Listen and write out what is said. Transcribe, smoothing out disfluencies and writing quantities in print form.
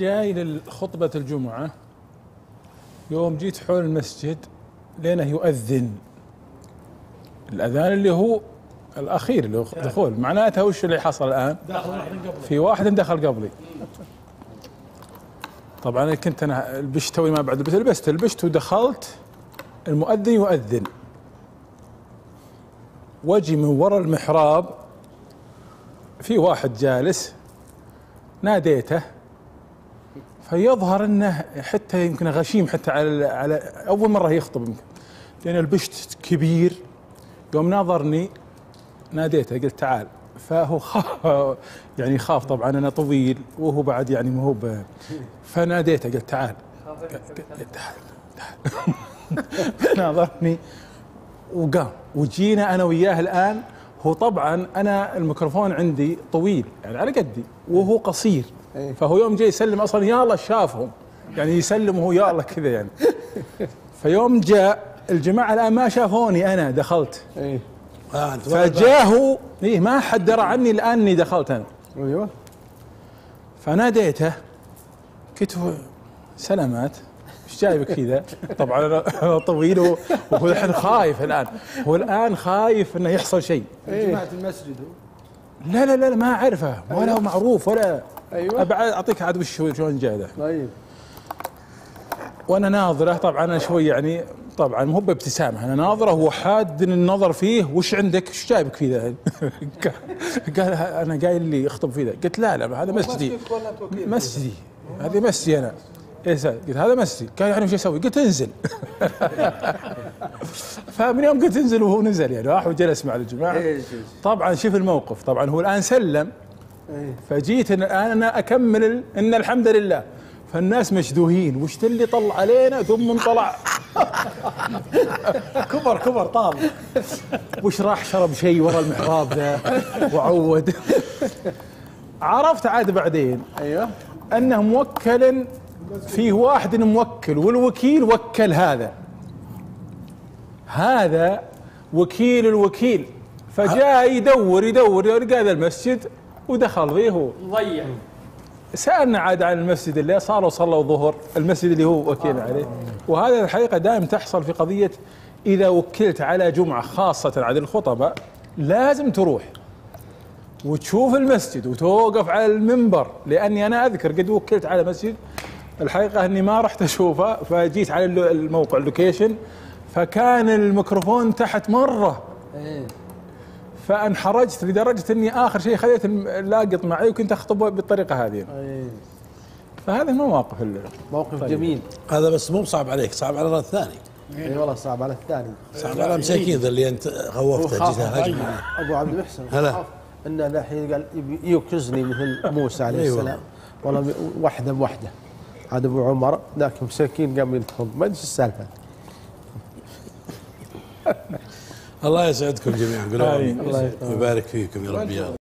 جاي للخطبة الجمعة يوم جيت حول المسجد لينه يؤذن الأذان اللي هو الأخير اللي هو دخول، معناتها وش اللي حصل الآن؟ في واحد دخل قبلي. طبعا أنا كنت لبشت توي ما بعد لبست ودخلت، المؤذن يؤذن واجي من وراء المحراب في واحد جالس، ناديته فيظهر انه حتى يمكن غشيم حتى على اول مره يخطب يمكن، لان البشت كبير. يوم ناظرني ناديته قلت تعال، فهو خاف يعني خاف طبعا انا طويل وهو بعد يعني ما هو فناديته قلت تعال تعال ناظرني وقام وجينا انا وياه الان. هو طبعا انا الميكروفون عندي طويل يعني على قدي وهو قصير، فهو يوم جاي يسلم اصلا يا الله شافهم يعني يسلم وهو يا الله كذا يعني. فيوم جاء الجماعه الان ما شافوني انا دخلت، فجاءه ايه ما حد درى عني الان اني دخلت انا. ايوه فناديته قلت له سلامات ايش جايبك كذا؟ طبعا انا طويل وهو الحين خايف الان، هو الان خايف انه يحصل شيء. جماعه المسجد لا لا لا ما اعرفه ولا هو معروف ولا ايوه اعطيك عاد وش شلون جاي ذا. طيب وانا ناظره طبعا انا شوي يعني طبعا مو بابتسامه، انا ناظره هو حاد النظر فيه وش عندك؟ ايش جايبك في ذا؟ قال انا قايل لي اخطب في ذا، قلت لا لا هذا مسجدي هذه مسجدي انا. قلت هذا مسجدي، قال يعني وش اسوي؟ قلت انزل. فمن يوم قلت انزل وهو نزل يعني راح وجلس مع الجماعه. طبعا شوف الموقف، طبعا هو الان سلم فجيت الان انا اكمل ان الحمد لله، فالناس مشدوهين وش اللي طلع علينا ثم طلع كبر طال وش راح شرب شيء ورا المحراب ذا وعود. عرفت عاد بعدين ايوه انه موكل، فيه واحد موكل والوكيل وكل هذا وكيل الوكيل، فجاء يدور لقى المسجد ودخل فيه مضيع. سالنا عاد عن المسجد اللي صاروا صلوا ظهر المسجد اللي هو وكيل عليه. وهذا الحقيقه دائم تحصل في قضيه اذا وكلت على جمعه خاصه عاد الخطباء لازم تروح وتشوف المسجد وتوقف على المنبر، لاني انا اذكر قد وكلت على مسجد الحقيقه اني ما رحت اشوفه، فجيت على الموقع اللوكيشن فكان الميكروفون تحت مره فانحرجت لدرجه اني اخر شيء خذيت اللاقط معي وكنت اخطبه بالطريقه هذه. فهذا مواقف موقف طيب. جميل هذا بس مو صعب عليك، صعب على الثاني. اي والله صعب على الثاني، صعب على مساكين ذا اللي انت خوفته جيت ابو عبد المحسن هلا انه الحين قال يكزني مثل موسى عليه السلام. والله وحده بوحده هذا ابو عمر ذاك مساكين قام يدخل ما ادري السالفه. الله يسعدكم جميعا، الله يبارك فيكم يا رب.